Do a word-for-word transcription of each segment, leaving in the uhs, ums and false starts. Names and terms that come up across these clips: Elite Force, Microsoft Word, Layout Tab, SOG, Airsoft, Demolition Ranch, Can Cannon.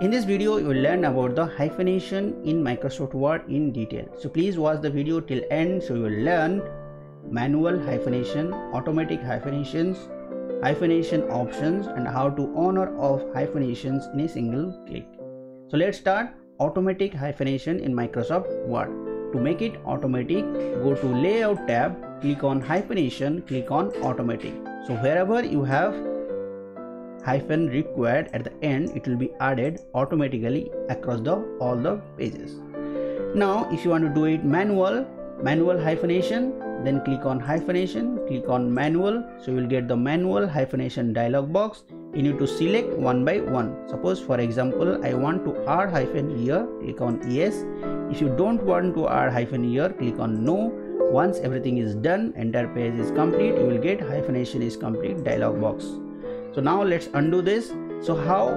In this video, you will learn about the hyphenation in Microsoft Word in detail. So please watch the video till end. So you will learn manual hyphenation, automatic hyphenations, hyphenation options, and how to on or off hyphenations in a single click. So let's start automatic hyphenation in Microsoft Word. To make it automatic, go to Layout tab, click on Hyphenation, click on Automatic. So wherever you have hyphen required at the end, it will be added automatically across the all the pages. Now if you want to do it manual, manual hyphenation, then click on hyphenation, click on manual. So you will get the manual hyphenation dialog box. You need to select one by one. Suppose for example, I want to add hyphen here, click on yes. If you don't want to add hyphen here, click on no. Once everything is done, entire page is complete, you will get hyphenation is complete dialog box. So now let's undo this. So how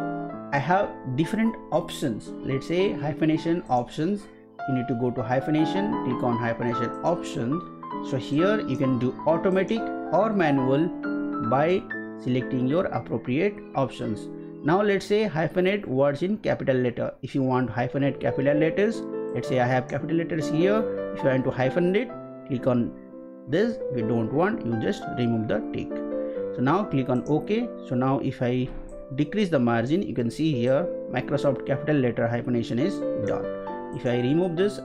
I have different options. Let's say hyphenation options. You need to go to hyphenation, click on hyphenation options. So here you can do automatic or manual by selecting your appropriate options. Now let's say hyphenate words in capital letter. If you want hyphenate capital letters, let's say I have capital letters here. If you want to hyphenate it, click on this. If you don't want, you just remove the tick. So now click on OK. So now if I decrease the margin, you can see here Microsoft capital letter hyphenation is done. If I remove this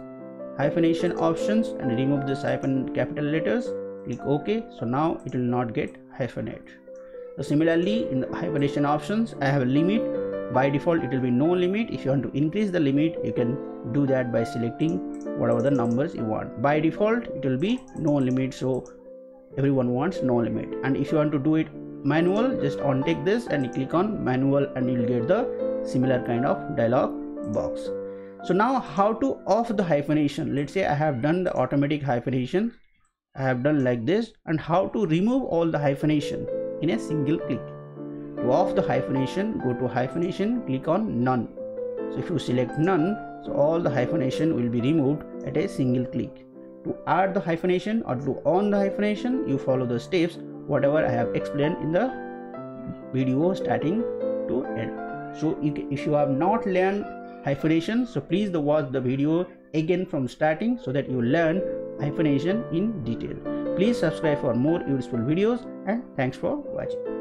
hyphenation options and remove this hyphen capital letters, click OK. So now it will not get hyphenate. So similarly in the hyphenation options, I have a limit. By default it will be no limit. If you want to increase the limit, you can do that by selecting whatever the numbers you want. By default it will be no limit, so everyone wants no limit. And if you want to do it manual, just on take this and you click on manual and you'll get the similar kind of dialog box. So now how to off the hyphenation. Let's say I have done the automatic hyphenation, I have done like this, and how to remove all the hyphenation in a single click. To off the hyphenation, go to hyphenation, click on none. So if you select none, so all the hyphenation will be removed at a single click. To add the hyphenation or to on the hyphenation, you follow the steps whatever I have explained in the video starting to end. So if you have not learned hyphenation, so please watch the video again from starting so that you learn hyphenation in detail. Please subscribe for more useful videos, and thanks for watching.